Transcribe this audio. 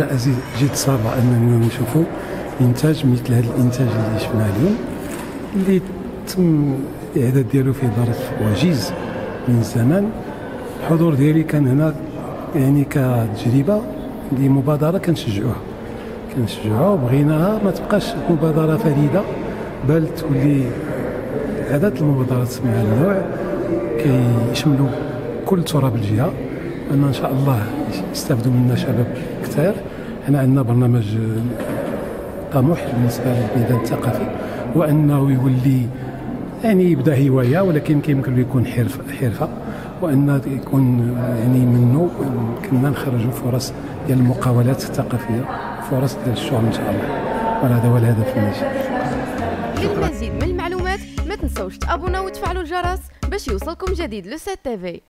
حاجه جد صعبه اننا نشوفوا انتاج مثل هذا الانتاج اللي شفناه اليوم اللي تم الاعداد ديالو في ظرف وجيز من الزمان. الحضور ديالي كان هنا يعني كتجربه لمبادره كنشجعوها وبغيناها ما تبقاش مبادره فريده بل تولي عدد المبادرات من هذا النوع كيشملوا كل تراب الجهه. أن إن شاء الله يستافدوا منا شباب كثير. حنا عندنا برنامج طموح بالنسبة للميدان الثقافي وأنه يولي يعني يبدا هواية ولكن كيمكن يكون حرفة وأن يكون يعني منه كنا نخرجوا فرص ديال المقاولات الثقافية فرص ديال الشغل إن شاء الله، وهذا هو الهدف الناشئ. للمزيد من المعلومات ما تنسوش تابونا وتفعلوا الجرس باش يوصلكم جديد لو 7 تي في.